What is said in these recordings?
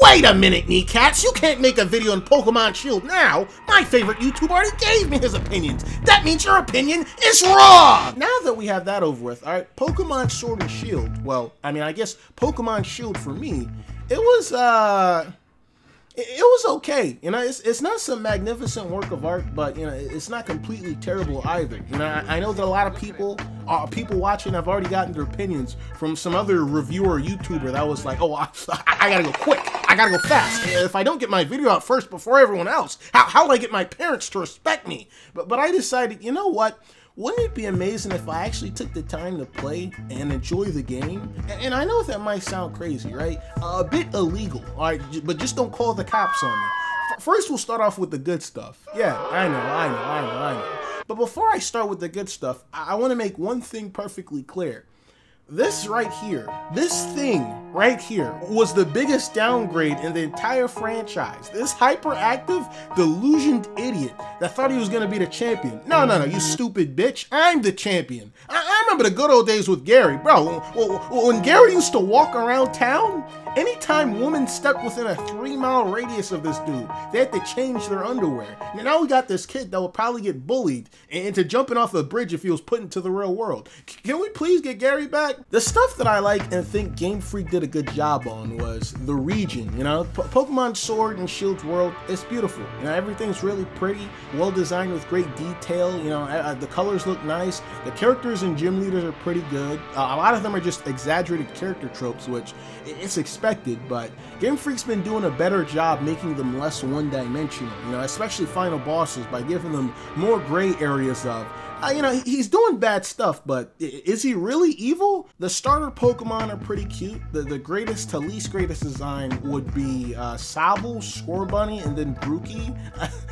Wait a minute, Kneecats, you can't make a video on Pokemon Shield now! My favorite YouTuber already gave me his opinions! That means your opinion is wrong! Now that we have that over with, alright, Pokemon Sword and Shield, well, I mean, I guess Pokemon Shield for me, it was, it was okay, you know, it's not some magnificent work of art, but, you know, it's not completely terrible either. You know, I know that a lot of people, people watching have already gotten their opinions from some other reviewer YouTuber that was like, oh, I gotta go quick, I gotta go fast. If I don't get my video out first before everyone else, how do I get my parents to respect me? But I decided, you know what? Wouldn't it be amazing if I actually took the time to play and enjoy the game? And I know that might sound crazy, right? A bit illegal, all right? But just don't call the cops on me. First, we'll start off with the good stuff. Yeah, I know. But before I start with the good stuff, I want to make one thing perfectly clear. This right here, this thing right here, was the biggest downgrade in the entire franchise. This hyperactive, delusioned idiot that thought he was gonna be the champion. No, you stupid bitch. I'm the champion. I remember the good old days with Gary, bro. When Gary used to walk around town, anytime women stepped within a 3-mile radius of this dude, they had to change their underwear. Now we got this kid that will probably get bullied into jumping off a bridge if he was put into the real world. Can we please get Gary back? The stuff that I like and think Game Freak did a good job on was the region, you know? Pokemon Sword and Shield's world, it's beautiful. You know, everything's really pretty, well designed with great detail, you know, the colors look nice, the characters and gym leaders are pretty good. A lot of them are just exaggerated character tropes, which it's expected, but Game Freak's been doing a better job making them less one-dimensional, you know, especially final bosses, by giving them more gray areas of, you know, he's doing bad stuff, but is he really evil? The starter Pokemon are pretty cute. The greatest to least greatest design would be Sobble, Scorbunny, and then Grookey.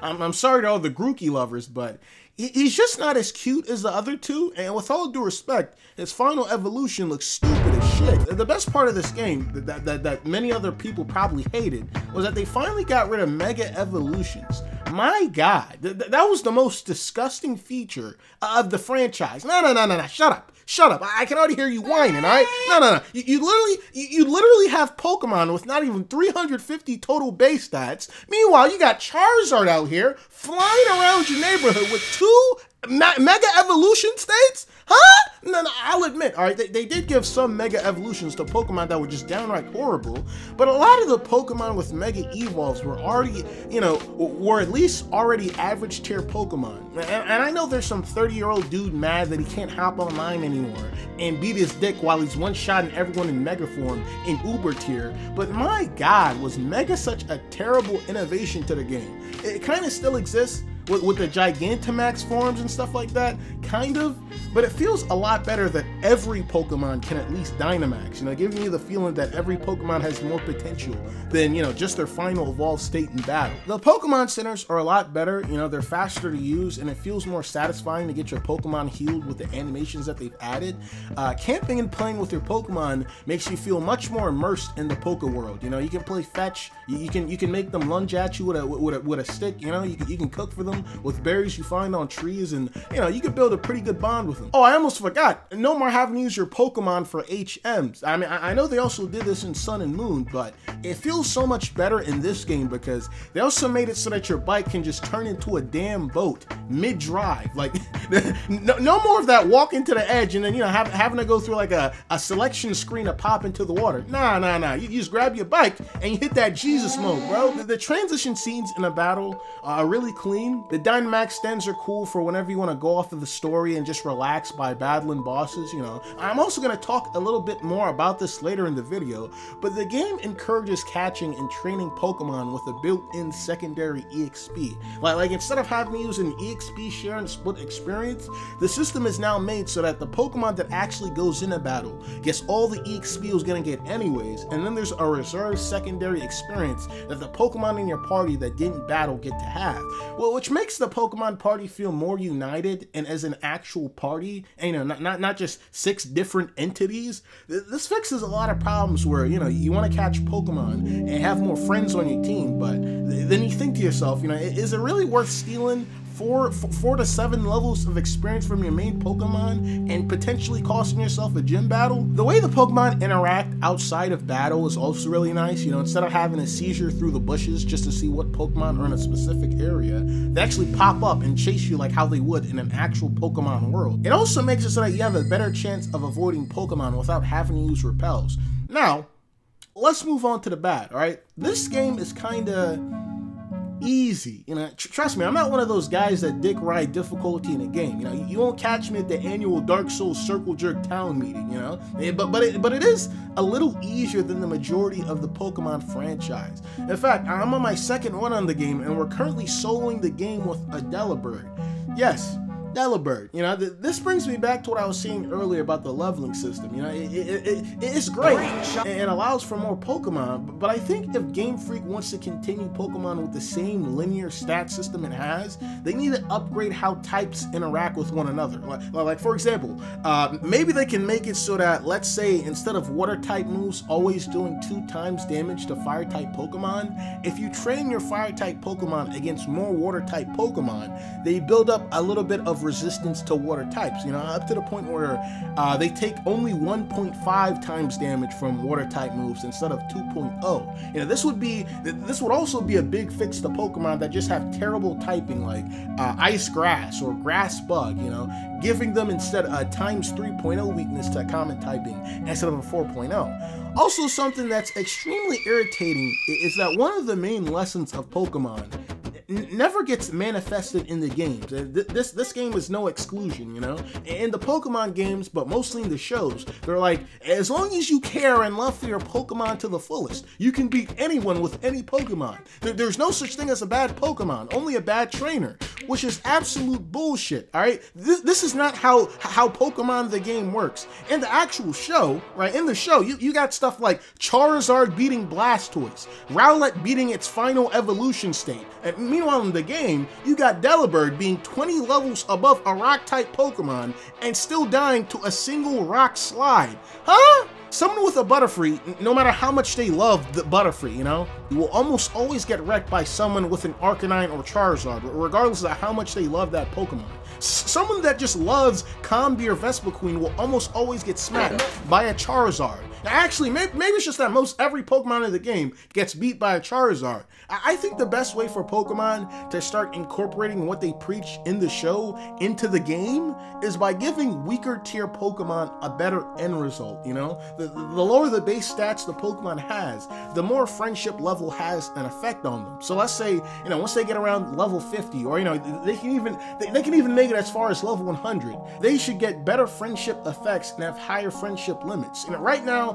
I'm sorry to all the Grookey lovers, but he's just not as cute as the other two, and with all due respect, his final evolution looks stupid as shit. The best part of this game that many other people probably hated was that they finally got rid of Mega Evolutions. My God, that was the most disgusting feature of the franchise. No, shut up. Shut up. I can already hear you whining, all right? No. You literally have Pokemon with not even 350 total base stats. Meanwhile, you got Charizard out here flying around your neighborhood with 2 Mega Evolution states? Huh? No, I'll admit, all right, they did give some Mega Evolutions to Pokemon that were just downright horrible, but a lot of the Pokemon with Mega Evolves were already, you know, were at least already average tier Pokemon. And I know there's some 30-year-old dude mad that he can't hop online anymore and beat his dick while he's one-shotting everyone in Mega form in Uber tier, but my God, was Mega such a terrible innovation to the game. It kind of still exists, with the Gigantamax forms and stuff like that, kind of, but it feels a lot better that every Pokemon can at least Dynamax, you know, giving you the feeling that every Pokemon has more potential than, you know, just their final evolved state in battle. The Pokemon centers are a lot better, you know, they're faster to use, and it feels more satisfying to get your Pokemon healed with the animations that they've added. Camping and playing with your Pokemon makes you feel much more immersed in the Poké world, you know, you can play fetch, you can make them lunge at you with a stick, you know, you can cook for them with berries you find on trees, and you know, you can build a pretty good bond with them. Oh, I almost forgot, no more having to use your Pokemon for HMs. I mean, I know they also did this in Sun and Moon, but it feels so much better in this game because they also made it so that your bike can just turn into a damn boat mid-drive. Like, no more of that walking to the edge and then, you know, having to go through like a selection screen to pop into the water. Nah, you just grab your bike and you hit that Jesus mode, bro. The transition scenes in a battle are really clean. The Dynamax stands are cool for whenever you want to go off of the story and just relax by battling bosses, you know. I'm also going to talk a little bit more about this later in the video, but the game encourages catching and training Pokemon with a built-in secondary EXP. Like instead of having to use an EXP share and split experience, the system is now made so that the Pokemon that actually goes in a battle gets all the EXP it was going to get anyways, and then there's a reserved secondary experience that the Pokemon in your party that didn't battle get to have. Well, which makes the Pokemon party feel more united and as an actual party, and, you know, not just 6 different entities. This fixes a lot of problems where, you know, you want to catch Pokemon and have more friends on your team, but then you think to yourself, you know, is it really worth stealing four to seven levels of experience from your main Pokemon and potentially costing yourself a gym battle. The way the Pokemon interact outside of battle is also really nice. You know, instead of having a seizure through the bushes just to see what Pokemon are in a specific area, they actually pop up and chase you like how they would in an actual Pokemon world. It also makes it so that you have a better chance of avoiding Pokemon without having to use repels. Now, let's move on to the bat, all right? This game is kind of easy, you know, trust me, I'm not one of those guys that dick ride difficulty in a game. You know, you won't catch me at the annual Dark Souls Circle Jerk Town meeting, you know, but it is a little easier than the majority of the Pokemon franchise. In fact, I'm on my second run on the game and we're currently soloing the game with a Delibird. Yes, Delibird. You know, this brings me back to what I was saying earlier about the leveling system. You know, it's great and allows for more Pokemon, but I think if Game Freak wants to continue Pokemon with the same linear stat system it has, they need to upgrade how types interact with one another. Like for example, maybe they can make it so that, let's say, instead of water type moves always doing 2 times damage to fire type Pokemon, if you train your fire type Pokemon against more water type Pokemon, they build up a little bit of resistance to water types, you know, up to the point where they take only 1.5 times damage from water type moves instead of 2.0. You know, this would also be a big fix to Pokemon that just have terrible typing, like ice grass or grass bug, you know, giving them instead a times 3.0 weakness to common typing instead of a 4.0. Also, something that's extremely irritating is that one of the main lessons of Pokemon never gets manifested in the games. This game is no exclusion, you know? In the Pokemon games, but mostly in the shows, they're like, as long as you care and love for your Pokemon to the fullest, you can beat anyone with any Pokemon. There's no such thing as a bad Pokemon, only a bad trainer, which is absolute bullshit, all right? This is not how Pokemon the game works. In the actual show, right, in the show, you got stuff like Charizard beating Blastoise, Rowlet beating its final evolution state, and meanwhile, in the game, you got Delibird being 20 levels above a rock-type Pokemon and still dying to a single rock slide. Huh? Someone with a Butterfree, no matter how much they love the Butterfree, you know, you will almost always get wrecked by someone with an Arcanine or Charizard, regardless of how much they love that Pokemon. Someone that just loves Combee or Vespiquen will almost always get smacked by a Charizard. Now, actually, maybe it's just that most every Pokemon in the game gets beat by a Charizard. I think the best way for Pokemon to start incorporating what they preach in the show into the game is by giving weaker tier Pokemon a better end result, you know? The lower the base stats the Pokemon has, the more friendship level has an effect on them. So let's say, you know, once they get around level 50, or, you know, they can even make it as far as level 100, they should get better friendship effects and have higher friendship limits. You know, right now,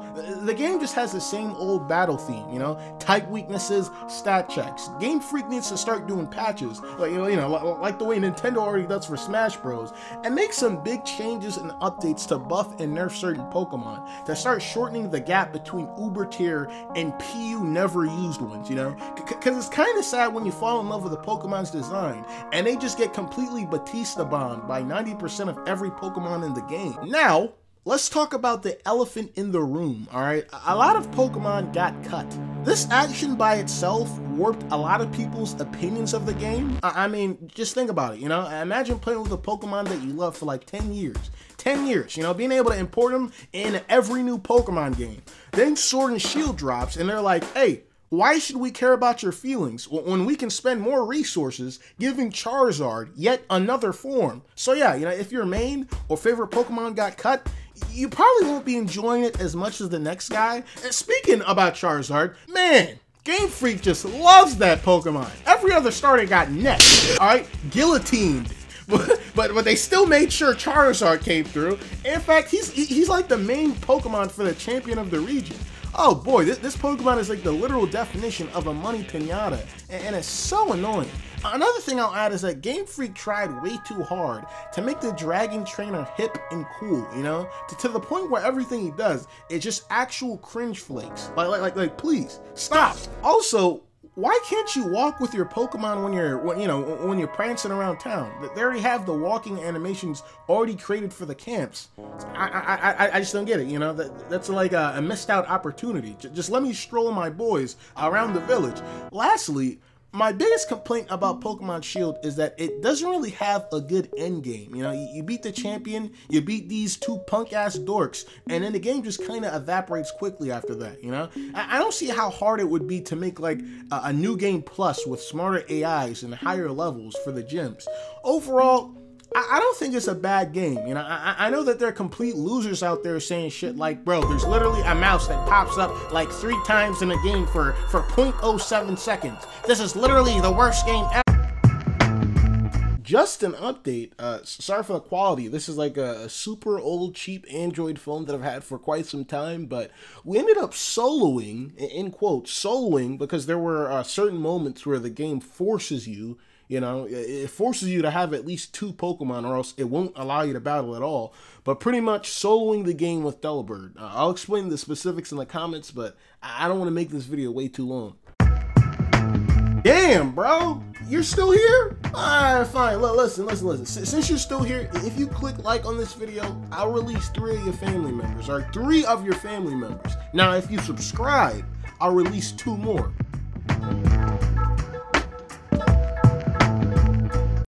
the game just has the same old battle theme, you know, type weaknesses, stat checks. Game Freak needs to start doing patches, like the way Nintendo already does for Smash Bros, and make some big changes and updates to buff and nerf certain Pokemon, to start shortening the gap between uber tier and PU never used ones, you know, because it's kind of sad when you fall in love with the Pokemon's design and they just get completely Batista bombed by 90% of every Pokemon in the game. Now, let's talk about the elephant in the room, all right? A lot of Pokemon got cut. This action by itself warped a lot of people's opinions of the game. I mean, just think about it, you know? Imagine playing with a Pokemon that you love for like 10 years. 10 years, you know, being able to import them in every new Pokemon game. Then Sword and Shield drops, and they're like, hey, why should we care about your feelings when we can spend more resources giving Charizard yet another form? So yeah, you know, if your main or favorite Pokemon got cut, you probably won't be enjoying it as much as the next guy. And speaking about Charizard, man, Game Freak just loves that Pokemon. Every other starter got necked, all right? Guillotined. But they still made sure Charizard came through. In fact, he's like the main Pokemon for the champion of the region. Oh boy, this Pokemon is like the literal definition of a money pinata, and it's so annoying. Another thing I'll add is that Game Freak tried way too hard to make the Dragon Trainer hip and cool, you know? To the point where everything he does is just actual cringe flakes. Like, please, stop. Also, why can't you walk with your Pokemon when you're prancing around town? They already have the walking animations already created for the camps. I just don't get it, you know? That's like a missed out opportunity. Just let me stroll my boys around the village. Lastly, my biggest complaint about Pokemon Shield is that it doesn't really have a good end game. You know, you beat the champion, you beat these two punk-ass dorks, and then the game just kind of evaporates quickly after that, you know? I don't see how hard it would be to make, like, a new game plus with smarter AIs and higher levels for the gyms. Overall, I don't think it's a bad game, you know? I know that there are complete losers out there saying shit like, bro, there's literally a mouse that pops up like 3 times in a game for 0.07 seconds. This is literally the worst game ever. Just an update, sorry for the quality. This is like a super old, cheap Android phone that I've had for quite some time, but we ended up soloing, in quotes, soloing, because there were certain moments where the game forces you, you know, it forces you to have at least 2 Pokemon or else it won't allow you to battle at all. But pretty much soloing the game with Delibird. I'll explain the specifics in the comments, but I don't want to make this video way too long. Damn, bro, you're still here? Alright, fine, listen. Since you're still here, if you click like on this video, I'll release 3 of your family members. Now, if you subscribe, I'll release 2 more.